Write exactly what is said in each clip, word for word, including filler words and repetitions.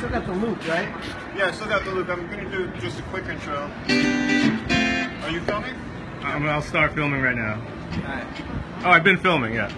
Still got the loop, right? Yeah, I still got the loop. I'm going to do just a quick intro. Are you filming? Um, I'll start filming right now. All right. Oh, I've been filming, yeah.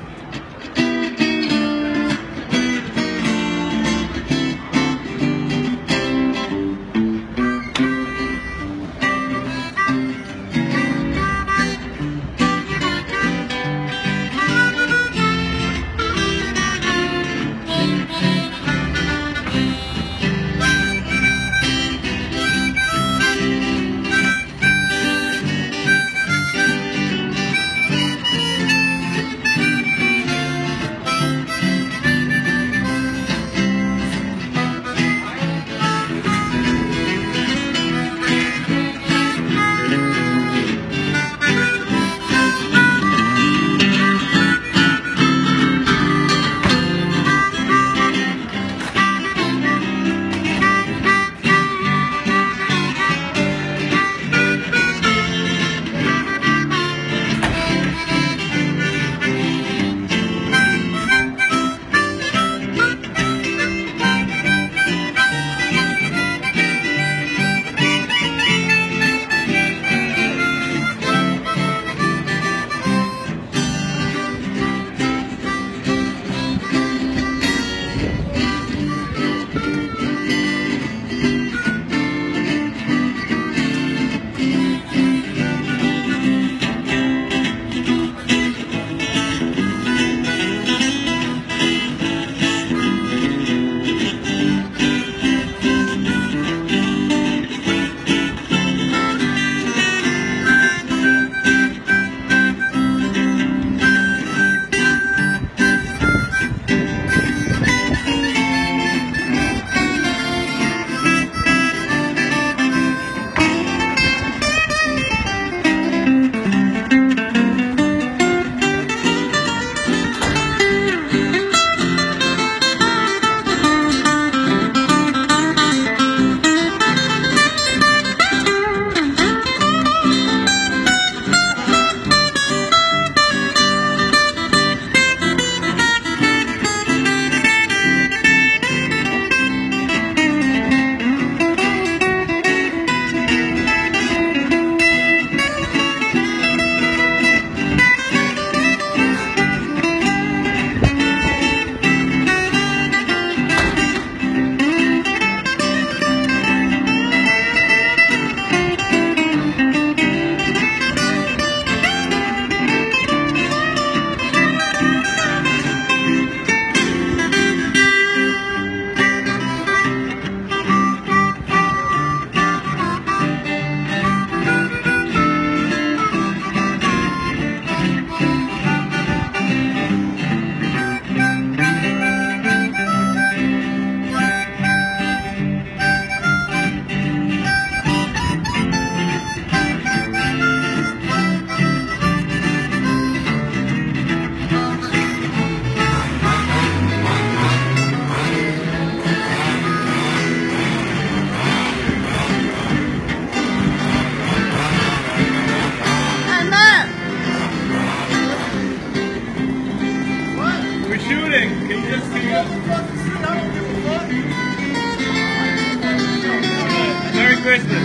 Merry Christmas.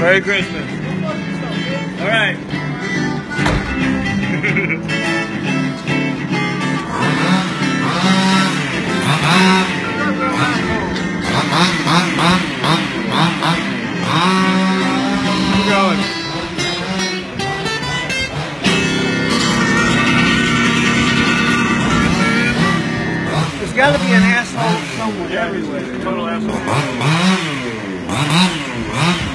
Merry Christmas. All right. Keep going. There's gotta be an asshole somewhere. Yeah, everywhere. Total asshole.